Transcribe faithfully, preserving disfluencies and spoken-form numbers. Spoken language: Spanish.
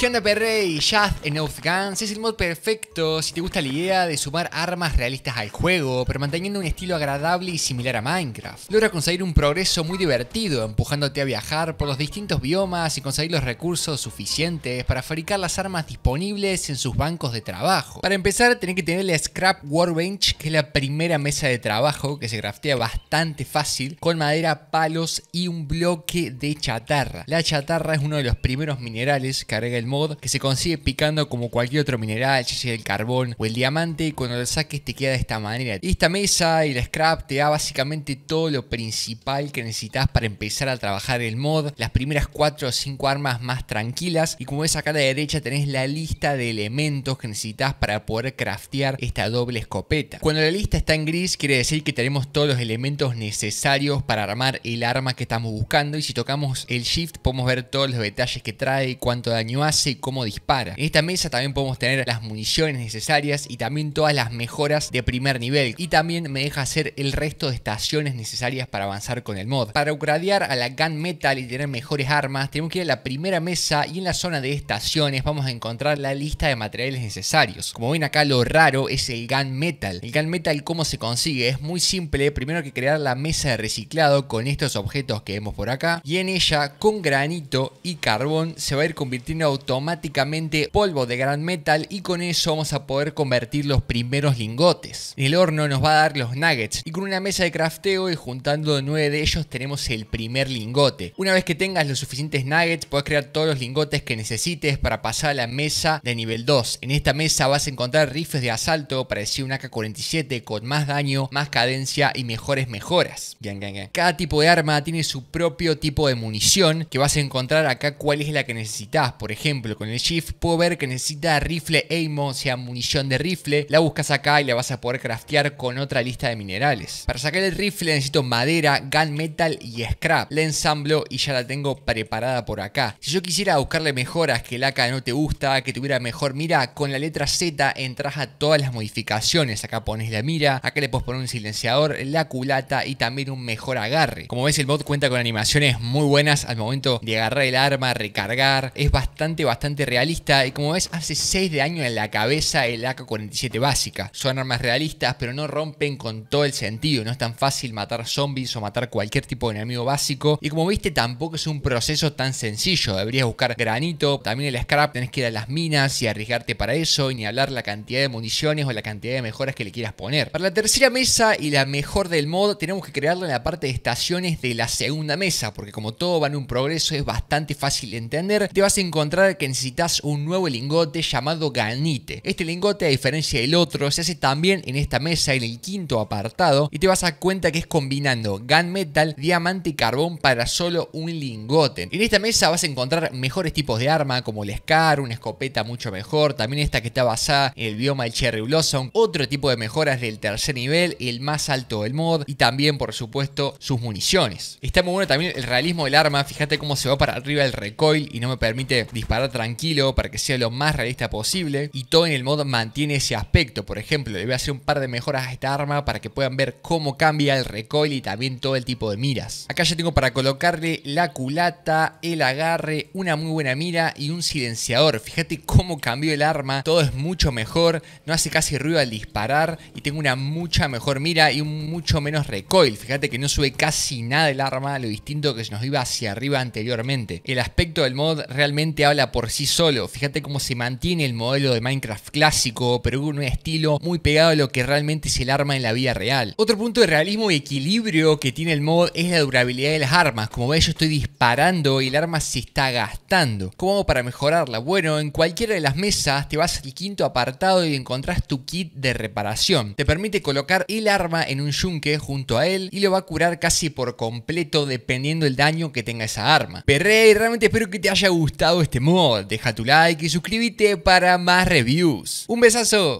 ¿Qué onda, perrey? Just Enough Guns es el mod perfecto si te gusta la idea de sumar armas realistas al juego, pero manteniendo un estilo agradable y similar a Minecraft. Logras conseguir un progreso muy divertido, empujándote a viajar por los distintos biomas y conseguir los recursos suficientes para fabricar las armas disponibles en sus bancos de trabajo. Para empezar, tenés que tener la Scrap Workbench, que es la primera mesa de trabajo que se craftea bastante fácil, con madera, palos y un bloque de chatarra. La chatarra es uno de los primeros minerales que agrega el mod, que se consigue picando como cualquier otro mineral, ya sea el carbón o el diamante, y cuando lo saques te queda de esta manera. Y esta mesa y la scrap te da básicamente todo lo principal que necesitas para empezar a trabajar el mod, las primeras cuatro o cinco armas más tranquilas, y como ves acá a la derecha tenés la lista de elementos que necesitas para poder craftear esta doble escopeta. Cuando la lista está en gris quiere decir que tenemos todos los elementos necesarios para armar el arma que estamos buscando, y si tocamos el shift podemos ver todos los detalles que trae, cuánto daño hace y cómo dispara. En esta mesa también podemos tener las municiones necesarias y también todas las mejoras de primer nivel, y también me deja hacer el resto de estaciones necesarias para avanzar con el mod. Para upgradear a la Gunmetal y tener mejores armas tenemos que ir a la primera mesa, y en la zona de estaciones vamos a encontrar la lista de materiales necesarios. Como ven acá, lo raro es el Gunmetal. El Gunmetal, ¿cómo se consigue? Es muy simple. Primero hay que crear la mesa de reciclado con estos objetos que vemos por acá, y en ella con granito y carbón se va a ir convirtiendo automáticamente automáticamente polvo de Gunmetal, y con eso vamos a poder convertir los primeros lingotes. El horno nos va a dar los nuggets, y con una mesa de crafteo y juntando nueve de ellos tenemos el primer lingote. Una vez que tengas los suficientes nuggets puedes crear todos los lingotes que necesites para pasar a la mesa de nivel dos. En esta mesa vas a encontrar rifles de asalto, parecido a un A K cuarenta y siete, con más daño, más cadencia y mejores mejoras. Bien, bien, bien. Cada tipo de arma tiene su propio tipo de munición, que vas a encontrar acá cuál es la que necesitas. Por ejemplo, con el shift puedo ver que necesita rifle aimo, o sea, munición de rifle. La buscas acá y la vas a poder craftear con otra lista de minerales. Para sacar el rifle necesito madera, Gunmetal y scrap. La ensamblo y ya la tengo preparada por acá. Si yo quisiera buscarle mejoras, que el A K no te gusta, que tuviera mejor mira, con la letra Z entras a todas las modificaciones. Acá pones la mira, acá le puedes poner un silenciador, la culata y también un mejor agarre. Como ves, el bot cuenta con animaciones muy buenas al momento de agarrar el arma, recargar. Es bastante bastante realista, y como ves hace seis de daño en la cabeza el A K cuarenta y siete básica. Son armas realistas pero no rompen con todo el sentido. No es tan fácil matar zombies o matar cualquier tipo de enemigo básico, y como viste tampoco es un proceso tan sencillo. Deberías buscar granito, también el scrap, tenés que ir a las minas y arriesgarte para eso, y ni hablar la cantidad de municiones o la cantidad de mejoras que le quieras poner. Para la tercera mesa y la mejor del mod tenemos que crearla en la parte de estaciones de la segunda mesa, porque como todo va en un progreso es bastante fácil de entender. Te vas a encontrar que necesitas un nuevo lingote llamado ganite. Este lingote, a diferencia del otro, se hace también en esta mesa, en el quinto apartado, y te vas a dar cuenta que es combinando Gunmetal, diamante y carbón para solo un lingote. En esta mesa vas a encontrar mejores tipos de arma, como el Scar, una escopeta mucho mejor, también esta que está basada en el bioma del Cherry Blossom, otro tipo de mejoras del tercer nivel, el más alto del mod, y también por supuesto sus municiones. Está muy bueno también el realismo del arma, fíjate cómo se va para arriba el recoil y no me permite disparar tranquilo para que sea lo más realista posible, y todo en el mod mantiene ese aspecto. Por ejemplo, le voy a hacer un par de mejoras a esta arma para que puedan ver cómo cambia el recoil y también todo el tipo de miras. Acá ya tengo para colocarle la culata, el agarre, una muy buena mira y un silenciador. Fíjate cómo cambió el arma, todo es mucho mejor, no hace casi ruido al disparar, y tengo una mucha mejor mira y un mucho menos recoil. Fíjate que no sube casi nada el arma, lo distinto que nos iba hacia arriba anteriormente. El aspecto del mod realmente habla por sí solo. Fíjate cómo se mantiene el modelo de Minecraft clásico, pero con un estilo muy pegado a lo que realmente es el arma en la vida real. Otro punto de realismo y equilibrio que tiene el mod es la durabilidad de las armas. Como ves, yo estoy disparando y el arma se está gastando. ¿Cómo hago para mejorarla? Bueno, en cualquiera de las mesas te vas al quinto apartado y encontrás tu kit de reparación. Te permite colocar el arma en un yunque junto a él y lo va a curar casi por completo dependiendo del daño que tenga esa arma. Perrey, realmente espero que te haya gustado este mod. Deja tu like y suscríbete para más reviews. ¡Un besazo!